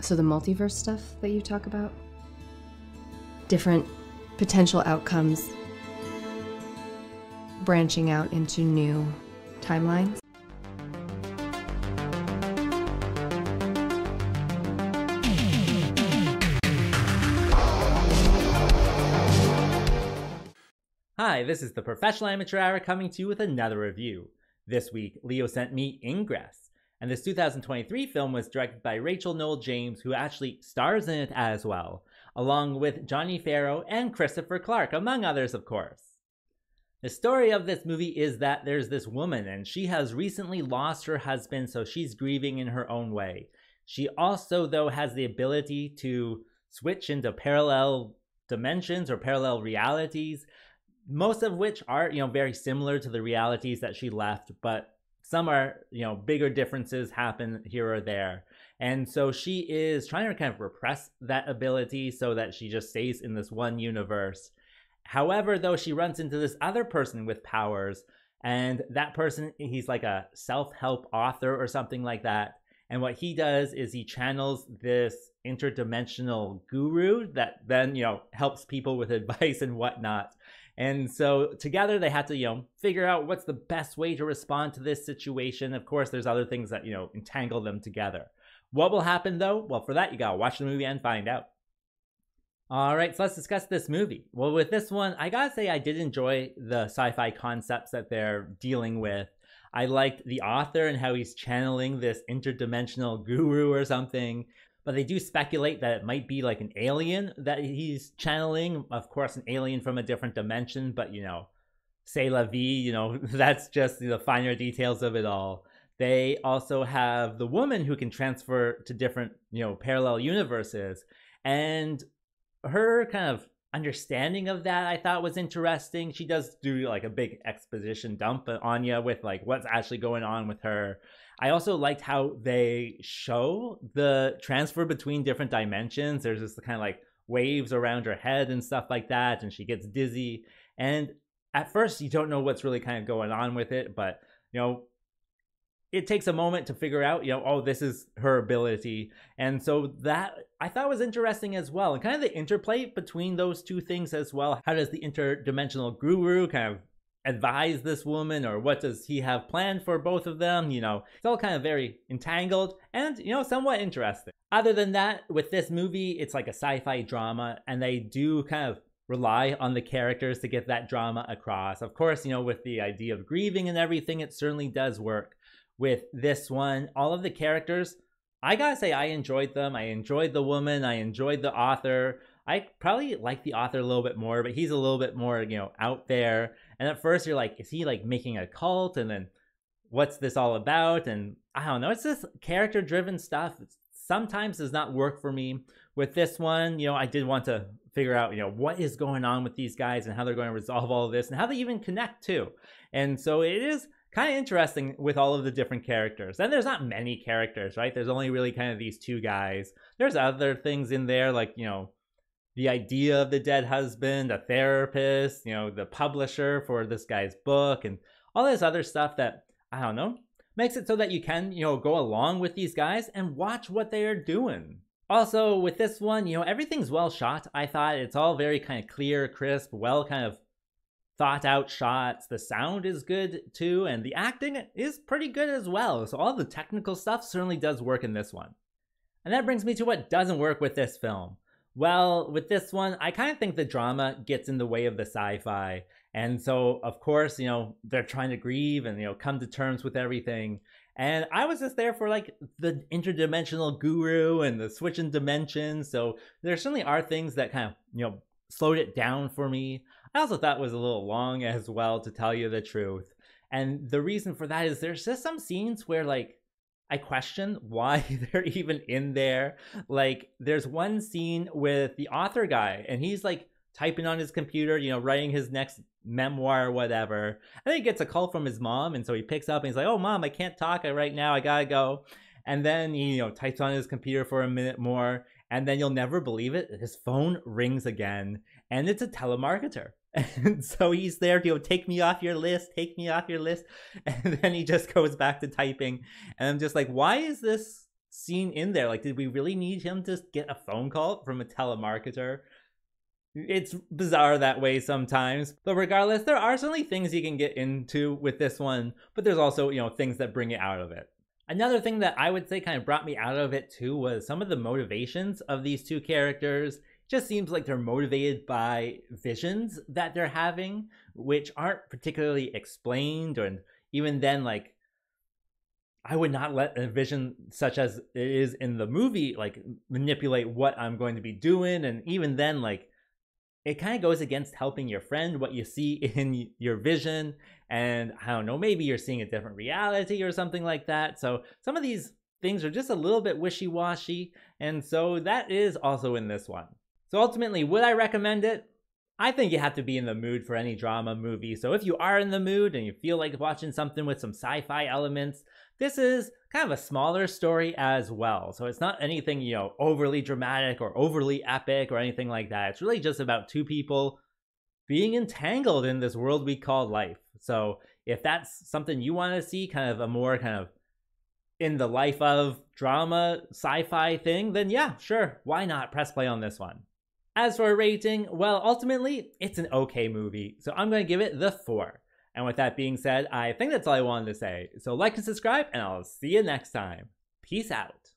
So the multiverse stuff that you talk about? Different potential outcomes branching out into new timelines? Hi, this is the Professional Amateur Hour coming to you with another review. This week, Leo sent me Ingress, and this 2023 film was directed by Rachel Noel James, who actually stars in it as well, along with Johnny Ferro and Christopher Clark, among others, of course. The story of this movie is that there's this woman, and she has recently lost her husband, so she's grieving in her own way. She also, though, has the ability to switch into parallel dimensions or parallel realities, most of which are, very similar to the realities that she left, but some are, bigger differences happen here or there. And so she is trying to kind of repress that ability so that she just stays in this one universe. However, though, she runs into this other person with powers, and that person, he's like a self-help author or something like that. And what he does is he channels this interdimensional guru that then, helps people with advice and whatnot. And so together they had to, figure out what's the best way to respond to this situation. Of course, there's other things that, entangle them together. What will happen, though? Well, for that, you gotta watch the movie and find out. All right, so let's discuss this movie. Well, with this one, I gotta say I did enjoy the sci-fi concepts that they're dealing with. I liked the author and how he's channeling this interdimensional guru or something. But they do speculate that it might be like an alien that he's channeling. Of course, an alien from a different dimension, but c'est la vie, that's just the finer details of it all. They also have the woman who can transfer to different, parallel universes. And her kind of understanding of that I thought was interesting. She does do like a big exposition dump on you with like what's actually going on with her. I also liked how they show the transfer between different dimensions. There's this kind of like waves around her head and stuff like that, and she gets dizzy. And at first you don't know what's really kind of going on with it, but it takes a moment to figure out, oh, this is her ability. And so that I thought was interesting as well. And kind of the interplay between those two things as well. How does the interdimensional guru kind of advise this woman, or what does he have planned for both of them? It's all kind of very entangled and, somewhat interesting. Other than that, with this movie, it's like a sci-fi drama, and they do kind of rely on the characters to get that drama across. Of course, with the idea of grieving and everything, it certainly does work. With this one, all of the characters, I gotta say I enjoyed them. I enjoyed the woman. I enjoyed the author. I probably like the author a little bit more, but he's a little bit more, out there. And at first you're like, is he like making a cult? And then what's this all about? And I don't know, it's this character-driven stuff. It sometimes does not work for me. With this one, I did want to figure out, what is going on with these guys and how they're going to resolve all of this and how they even connect too. And so it is kind of interesting with all of the different characters. And there's not many characters, right? There's only really kind of these two guys. There's other things in there like, the idea of the dead husband, a therapist, the publisher for this guy's book, and all this other stuff that, I don't know, makes it so that you can, go along with these guys and watch what they are doing. Also, with this one, everything's well shot, I thought. It's all very kind of clear, crisp, well kind of thought out shots. The sound is good too, and the acting is pretty good as well. So all the technical stuff certainly does work in this one. And that brings me to what doesn't work with this film. Well, with this one, I kind of think the drama gets in the way of the sci-fi. And so, of course, they're trying to grieve and, come to terms with everything. And I was just there for like the interdimensional guru and the switch in dimensions. So there certainly are things that kind of, slowed it down for me. I also thought it was a little long as well, to tell you the truth. And the reason for that is there's just some scenes where like I question why they're even in there. Like there's one scene with the author guy, and he's like typing on his computer, writing his next memoir or whatever. And then he gets a call from his mom, and so he picks up and he's like, oh, mom, I can't talk right now. I gotta go. And then he types on his computer for a minute more. And then you'll never believe it, his phone rings again, and it's a telemarketer. And so he's there, take me off your list, take me off your list. And then he just goes back to typing. And I'm just like, why is this scene in there. Like, did we really need him to get a phone call from a telemarketer? It's bizarre that way sometimes, but regardless, there are certainly things you can get into with this one, but there's also, you know, things that bring it out of it. Another thing that I would say kind of brought me out of it too was some of the motivations of these two characters. Just seems like they're motivated by visions that they're having, which aren't particularly explained, and even then, like, I would not let a vision such as it is in the movie, like, manipulate what I'm going to be doing, and even then, like, it kind of goes against helping your friend, what you see in your vision. And I don't know, maybe you're seeing a different reality or something like that. So some of these things are just a little bit wishy-washy. And so that is also in this one. So ultimately, would I recommend it? I think you have to be in the mood for any drama movie. So if you are in the mood and you feel like watching something with some sci-fi elements, this is kind of a smaller story as well. So it's not anything, you know, overly dramatic or overly epic or anything like that. It's really just about two people being entangled in this world we call life. So if that's something you want to see, kind of a more kind of in the life of drama, sci-fi thing, then yeah, sure, why not? Press play on this one. As for a rating, well, ultimately, it's an okay movie. So I'm going to give it the 4. And with that being said, I think that's all I wanted to say. So like and subscribe, and I'll see you next time. Peace out.